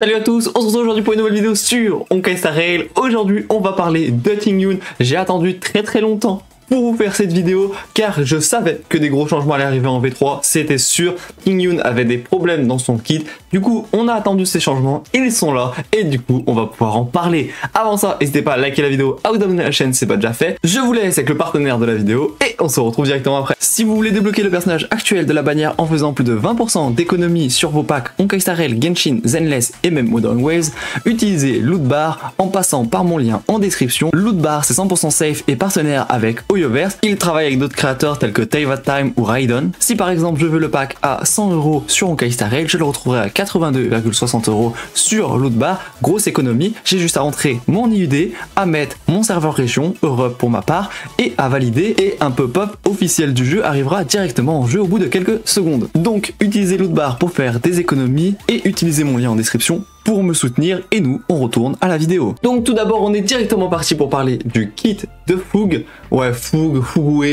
Salut à tous, on se retrouve aujourd'hui pour une nouvelle vidéo sur Honkai Star Rail. Aujourd'hui, on va parler de Tingyun. J'ai attendu très longtemps pour vous faire cette vidéo car je savais que des gros changements allaient arriver en V3, c'était sûr. Tingyun avait des problèmes dans son kit. Du coup, on a attendu ces changements, ils sont là et du coup, on va pouvoir en parler. Avant ça, n'hésitez pas à liker la vidéo, à vous abonner à la chaîne si c'est pas déjà fait. Je vous laisse avec le partenaire de la vidéo et on se retrouve directement après. Si vous voulez débloquer le personnage actuel de la bannière en faisant plus de 20% d'économie sur vos packs Honkai Star Rail, Genshin, Zenless et même Modern Waves, utilisez Lootbar en passant par mon lien en description. Lootbar, c'est 100% safe et partenaire avec Hoyoverse. Il travaille avec d'autres créateurs tels que Taiva Time ou Raiden. Si par exemple je veux le pack à 100 € sur Honkai Star Rail, je le retrouverai à 82,60 € sur Lootbar. Grosse économie, j'ai juste à rentrer mon IUD, à mettre mon serveur région, Europe pour ma part, et à valider, et un pop-up officiel du jeu arrivera directement en jeu au bout de quelques secondes. Donc utilisez Lootbar pour faire des économies et utilisez mon lien en description pour me soutenir, et nous on retourne à la vidéo. Donc tout d'abord on est directement parti pour parler du kit de Fugue. Ouais, Fugue,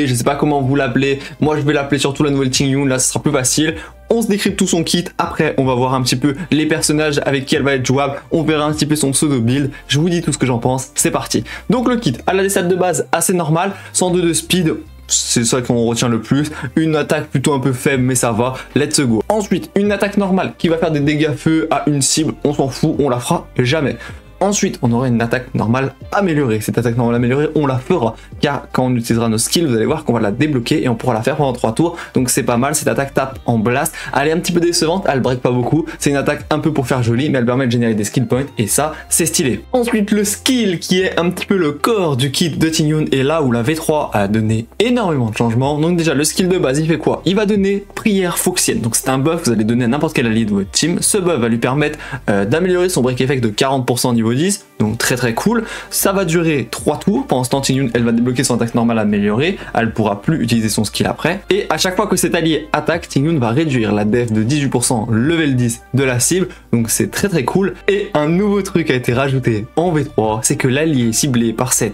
je sais pas comment vous l'appelez, moi je vais l'appeler surtout la nouvelle Tingyun, là ce sera plus facile. On se décrypte tout son kit, après on va voir un petit peu les personnages avec qui elle va être jouable, on verra un petit peu son pseudo build, je vous dis tout ce que j'en pense, c'est parti. Donc le kit, elle a des stats de base assez normales, 102 de speed, c'est ça qu'on retient le plus, une attaque plutôt un peu faible mais ça va, let's go. Ensuite, une attaque normale qui va faire des dégâts feu à une cible, on s'en fout, on la fera jamais. Ensuite, on aura une attaque normale améliorée. Cette attaque normale améliorée, on la fera, car quand on utilisera nos skills, vous allez voir qu'on va la débloquer et on pourra la faire pendant 3 tours. Donc c'est pas mal, cette attaque tape en blast. Elle est un petit peu décevante, elle break pas beaucoup. C'est une attaque un peu pour faire joli, mais elle permet de générer des skill points et ça, c'est stylé. Ensuite, le skill qui est un petit peu le corps du kit de Tingyun et là où la V3 a donné énormément de changements. Donc déjà, le skill de base, il fait quoi? Il va donner prière Fuxienne. Donc c'est un buff que vous allez donner à n'importe quel allié de votre team. Ce buff va lui permettre d'améliorer son break effect de 40% niveau 10, donc très cool. Ça va durer 3 tours. Pendant ce temps, Tingyun, elle va débloquer son attaque normale améliorée, elle pourra plus utiliser son skill après, et à chaque fois que cet allié attaque, Tingyun va réduire la def de 18% level 10 de la cible, donc c'est très cool. Et un nouveau truc a été rajouté en V3, c'est que l'allié ciblé par ce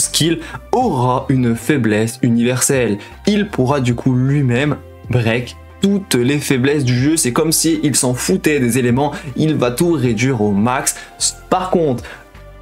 skill aura une faiblesse universelle, il pourra du coup lui-même break toutes les faiblesses du jeu, c'est comme si il s'en foutait des éléments, il va tout réduire au max. Par contre,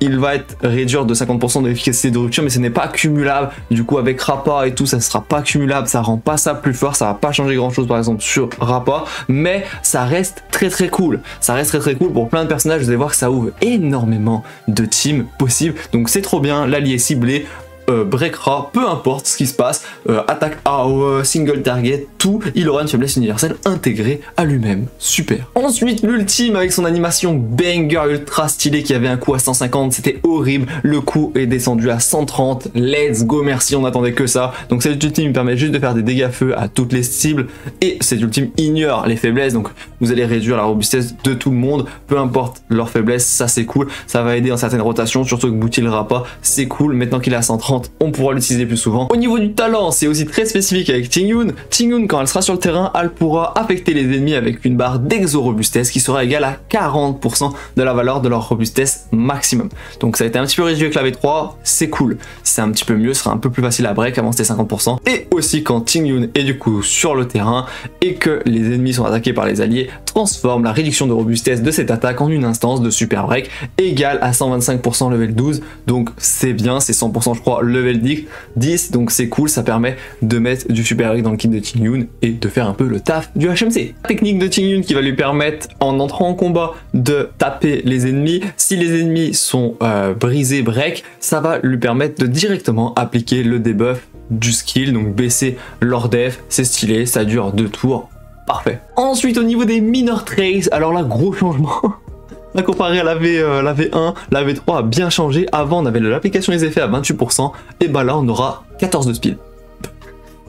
il va être réduire de 50% de l'efficacité de rupture, mais ce n'est pas cumulable. Du coup, avec Rappa et tout, ça ne sera pas cumulable, ça rend pas ça plus fort, ça va pas changer grand chose par exemple sur Rappa, mais ça reste très cool. Ça reste très cool pour plein de personnages, vous allez voir que ça ouvre énormément de teams possibles, donc c'est trop bien. L'allié ciblé breakera, peu importe ce qui se passe, attaque AOE, single target, tout, il aura une faiblesse universelle intégrée à lui-même, super. Ensuite l'ultime avec son animation banger ultra stylée qui avait un coup à 150, c'était horrible, le coup est descendu à 130, let's go, merci, on n'attendait que ça. Donc cette ultime permet juste de faire des dégâts feu à toutes les cibles et cette ultime ignore les faiblesses, donc vous allez réduire la robustesse de tout le monde, peu importe leur faiblesse, ça c'est cool, ça va aider dans certaines rotations, surtout que Boothill Rappa, c'est cool, maintenant qu'il a 130, on pourra l'utiliser plus souvent. Au niveau du talent, c'est aussi très spécifique avec Tingyun. Tingyun, quand elle sera sur le terrain, elle pourra affecter les ennemis avec une barre d'exo-robustesse qui sera égale à 40% de la valeur de leur robustesse maximum. Donc ça a été un petit peu réduit avec la V3, c'est cool. C'est un petit peu mieux, ce sera un peu plus facile à break, avant c'était 50%. Et aussi quand Tingyun est du coup sur le terrain et que les ennemis sont attaqués par les alliés, transforme la réduction de robustesse de cette attaque en une instance de super break égale à 125% level 12. Donc c'est bien, c'est 100% je crois level 10, donc c'est cool, ça permet de mettre du super break dans le kit de Tingyun et de faire un peu le taf du HMC. La technique de Tingyun qui va lui permettre en entrant en combat de taper les ennemis, si les ennemis sont brisés break, ça va lui permettre de directement appliquer le debuff du skill, donc baisser leur def, c'est stylé, ça dure 2 tours, parfait. Ensuite au niveau des minor traits, alors là gros changement. Là, comparé à la V1, la V3 a bien changé. Avant, on avait l'application des effets à 28%. Et bah là, on aura 14 de speed.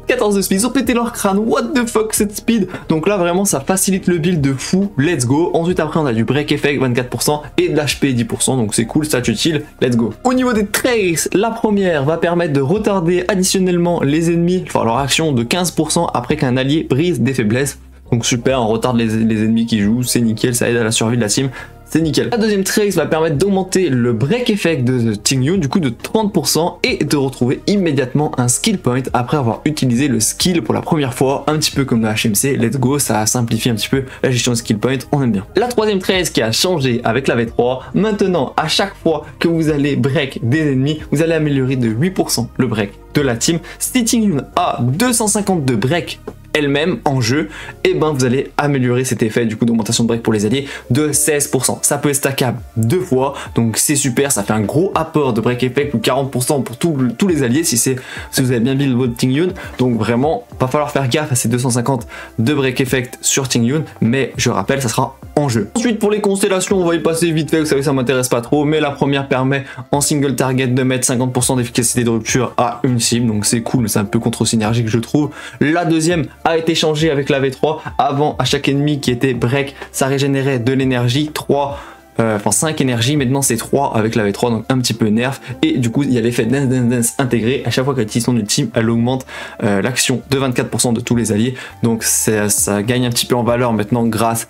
14 de speed, ils ont pété leur crâne, what the fuck cette speed. Donc là vraiment ça facilite le build de fou, let's go. Ensuite après on a du break effect 24% et de l'HP 10%, donc c'est cool, ça utile, let's go. Au niveau des traits, la première va permettre de retarder additionnellement les ennemis, enfin leur action de 15% après qu'un allié brise des faiblesses. Donc super, on retarde les ennemis qui jouent, c'est nickel, ça aide à la survie de la team. c'est nickel. La deuxième Trex va permettre d'augmenter le break effect de Tingyun du coup de 30% et de retrouver immédiatement un skill point après avoir utilisé le skill pour la première fois, un petit peu comme dans HMC, let's go, ça simplifie un petit peu la gestion de skill point, on aime bien. La troisième Trex qui a changé avec la V3, maintenant à chaque fois que vous allez break des ennemis, vous allez améliorer de 8% le break de la team. Si Tingyun a 252 breaks elle-même en jeu, et eh ben vous allez améliorer cet effet du coup d'augmentation de break pour les alliés de 16%. Ça peut être stackable 2 fois, donc c'est super, ça fait un gros apport de break effect de 40% pour tous les alliés si vous avez bien build votre Tingyun. Donc vraiment, va falloir faire gaffe à ces 250 de break effect sur Tingyun, mais je rappelle, ça sera en jeu. Ensuite pour les constellations, on va y passer vite fait, vous savez ça m'intéresse pas trop, mais la première permet en single target de mettre 50% d'efficacité de rupture à une cible, donc c'est cool, mais c'est un peu contre-synergique je trouve. La deuxième a été changé avec la V3, avant à chaque ennemi qui était break, ça régénérait de l'énergie, 5 énergies, maintenant c'est 3 avec la V3, donc un petit peu nerf, et du coup il y a l'effet dance dance dance intégré, à chaque fois qu'elle utilise son ultime, elle augmente l'action de 24% de tous les alliés, donc ça gagne un petit peu en valeur maintenant grâce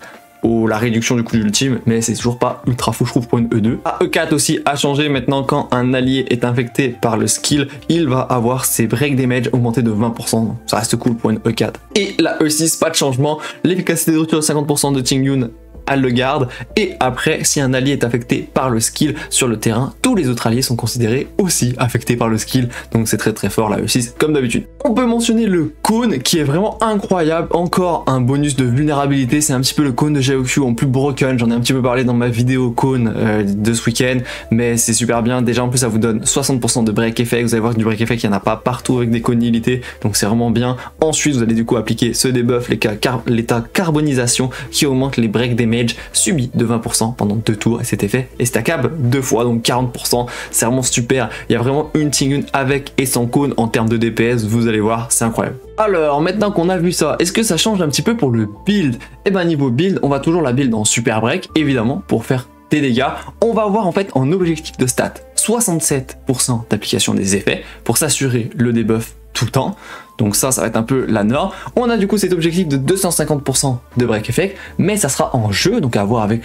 la réduction du coût de l'ultime, mais c'est toujours pas ultra fou je trouve pour une E2. La E4 aussi a changé, maintenant quand un allié est infecté par le skill, il va avoir ses break damage augmentés de 20%, ça reste cool pour une E4. Et la E6, pas de changement, l'efficacité de rupture de 50% de Tingyun, elle le garde, et après si un allié est affecté par le skill sur le terrain, tous les autres alliés sont considérés aussi affectés par le skill, donc c'est très très fort la E6 comme d'habitude. On peut mentionner le cône qui est vraiment incroyable, encore un bonus de vulnérabilité, c'est un petit peu le cône de Jaokyu en plus broken, j'en ai un petit peu parlé dans ma vidéo cône de ce week-end, mais c'est super bien, déjà en plus ça vous donne 60% de break effect, vous allez voir que du break effect il n'y en a pas partout avec des cônes illimités, donc c'est vraiment bien. Ensuite vous allez du coup appliquer ce debuff, l'état carbonisation qui augmente les break des subi de 20% pendant 2 tours, et cet effet est stackable 2 fois, donc 40%, c'est vraiment super. Il y a vraiment une Tingyun avec et sans cône en termes de DPS, vous allez voir, c'est incroyable. Alors maintenant qu'on a vu ça, est-ce que ça change un petit peu pour le build? Et ben niveau build, on va toujours la build en super break, évidemment, pour faire des dégâts. On va avoir en fait en objectif de stats 67% d'application des effets pour s'assurer le debuff tout le temps. Donc ça va être un peu la norme. On a du coup cet objectif de 250% de break effect, mais ça sera en jeu, donc à voir avec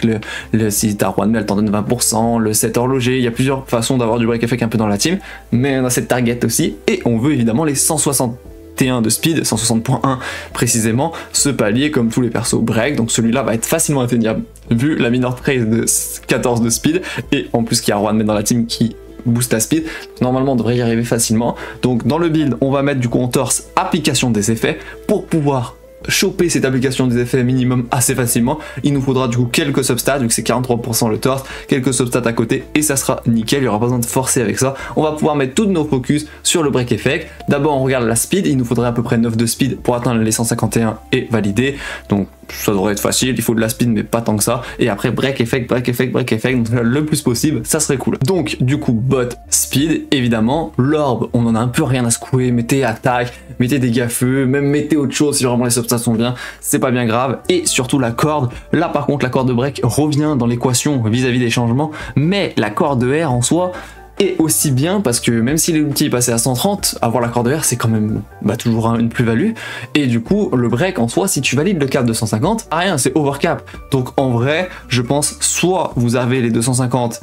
si t'as Ruan Mei, elle t'en donne 20%, le 7 horloger, il y a plusieurs façons d'avoir du break effect un peu dans la team, mais on a cette target aussi, et on veut évidemment les 161 de speed, 160.1 précisément, ce palier comme tous les persos break, donc celui-là va être facilement atteignable, vu la minor trace de 14 de speed, et en plus qu'il y a Ruan Mei dans la team qui boost à speed, normalement on devrait y arriver facilement. Donc dans le build on va mettre du coup en torse application des effets pour pouvoir choper cette application des effets minimum assez facilement. Il nous faudra du coup quelques substats, vu que c'est 43% le torse, quelques substats à côté et ça sera nickel, il n'y aura pas besoin de forcer avec ça. On va pouvoir mettre tous nos focus sur le break effect. D'abord on regarde la speed, il nous faudrait à peu près 9 de speed pour atteindre les 151 et valider. Donc ça devrait être facile, il faut de la speed mais pas tant que ça, et après break effect, break effect, break effect, donc le plus possible, ça serait cool. Donc du coup bot speed, évidemment, l'orbe, on en a un peu rien à secouer, mettez attaque, mettez dégâts feu, même mettez autre chose si vraiment les substances sont bien, c'est pas bien grave, et surtout la corde, là par contre la corde de break revient dans l'équation vis-à-vis des changements, mais la corde de R en soi, et aussi bien parce que même si l'ulti est passé à 130, avoir la corde de R c'est quand même toujours une plus-value, et du coup le break en soi, si tu valides le cap de 150, rien, c'est overcap. Donc en vrai je pense soit vous avez les 250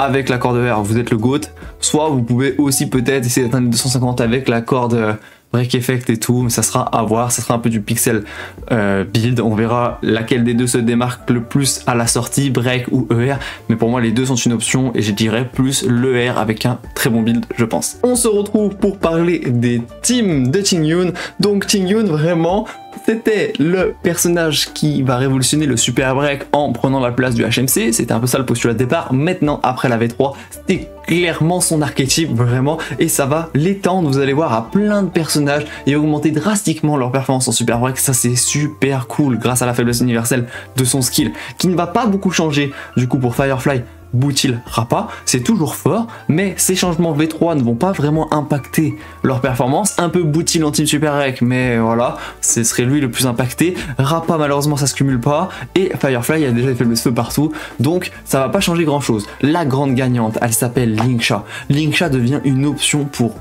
avec la corde de R, vous êtes le GOAT, soit vous pouvez aussi peut-être essayer d'atteindre les 250 avec la corde break effect et tout, mais ça sera à voir, ça sera un peu du pixel build, on verra laquelle des deux se démarque le plus à la sortie, break ou ER, mais pour moi les deux sont une option et je dirais plus l'ER avec un très bon build je pense. On se retrouve pour parler des teams de Tingyun. Donc Tingyun vraiment c'était le personnage qui va révolutionner le super break en prenant la place du HMC, c'était un peu ça le postulat de départ. Maintenant après la V3 c'était clairement son archétype vraiment, et ça va l'étendre, vous allez voir, à plein de personnages et augmenter drastiquement leur performance en super break, ça c'est super cool grâce à la faiblesse universelle de son skill qui ne va pas beaucoup changer du coup pour Firefly, Boothill, Rappa, c'est toujours fort, mais ces changements V3 ne vont pas vraiment impacter leur performance. Un peu Boothill en team super rec, mais voilà, ce serait lui le plus impacté. Rappa, malheureusement, ça se cumule pas, et Firefly, il y a déjà des faiblesses feu partout, donc ça va pas changer grand chose. La grande gagnante, elle s'appelle Lingsha. Lingsha devient une option pour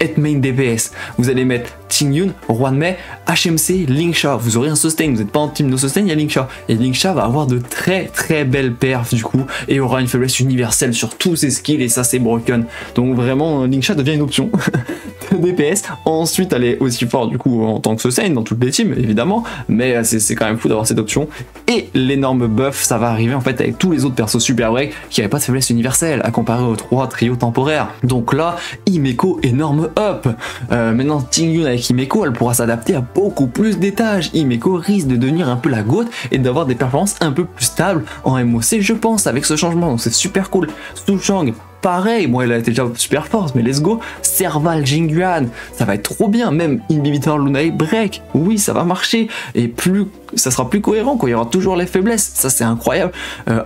être main DPS. Vous allez mettre Tingyun, Ruan Mei, HMC, Lingsha. Vous aurez un sustain, vous n'êtes pas en team no sustain, il y a Lingsha. Et Lingsha va avoir de très belles perfs du coup et aura une faiblesse universelle sur tous ses skills et ça c'est broken. Donc vraiment Lingsha devient une option de DPS. Ensuite elle est aussi forte du coup en tant que sustain dans toutes les teams évidemment, mais c'est quand même fou d'avoir cette option. Et l'énorme buff, ça va arriver en fait avec tous les autres persos super break qui n'avaient pas de faiblesse universelle à comparer aux 3 trios temporaires. Donc là, Imeko énorme up. Maintenant Tingyun avec Imeko, elle pourra s'adapter à beaucoup plus d'étages. Imeko risque de devenir un peu la goat et d'avoir des performances un peu plus stables en MOC, je pense, avec ce changement. Donc c'est super cool. Sushang, pareil, bon elle a été déjà super forte, mais let's go. Serval, Jingyuan, ça va être trop bien. Même Inhibitor Lunae break, oui ça va marcher. Et plus ça sera plus cohérent quand il y aura toujours les faiblesses, ça c'est incroyable.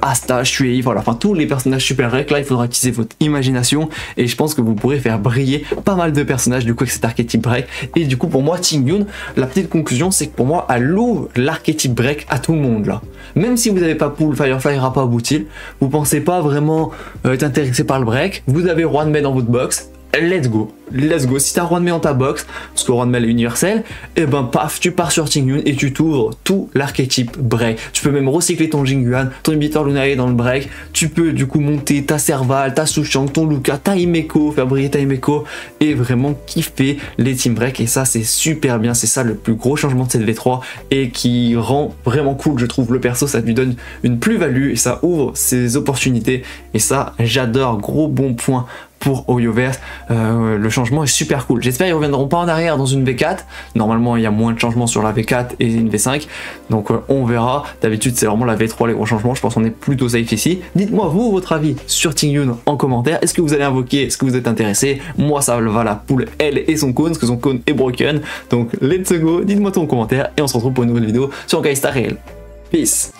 Asta, Chuyi, voilà, enfin tous les personnages super break, là il faudra utiliser votre imagination et je pense que vous pourrez faire briller pas mal de personnages du coup avec cet archétype break. Et du coup pour moi Tingyun, la petite conclusion c'est que pour moi elle ouvre l'archétype break à tout le monde là. Même si vous n'avez pas pool Firefly, Rappa, Boothill, vous pensez pas vraiment être intéressé par le break, vous avez Ruan Mei dans votre box, let's go. Let's go, si t'as Ruan Mei en ta box, parce que Ruan Mei est universel, et ben paf, tu pars sur Tingyun et tu t'ouvres tout l'archétype break. Tu peux même recycler ton Jingyuan, ton Inhibitor Lunae dans le break, tu peux du coup monter ta Serval, ta Sushang, ton Luka, ta Imeko, faire briller ta Imeko, et vraiment kiffer les team break, et ça c'est super bien, c'est ça le plus gros changement de cette V3, et qui rend vraiment cool, je trouve, le perso, ça lui donne une plus-value, et ça ouvre ses opportunités, et ça, j'adore, gros bon point pour Hoyoverse, le changement est super cool. J'espère qu'ils ne reviendront pas en arrière dans une V4. Normalement, il y a moins de changements sur la V4 et une V5. Donc, on verra. D'habitude, c'est vraiment la V3 les gros changements. Je pense qu'on est plutôt safe ici. Dites-moi, vous, votre avis sur Tingyun en commentaire. Est-ce que vous allez invoquer? Est-ce que vous êtes intéressé? Moi, ça va la poule, elle et son cône, parce que son cône est broken. Donc, let's go. Dites-moi tout en commentaire et on se retrouve pour une nouvelle vidéo sur Honkai Star Rail. Peace.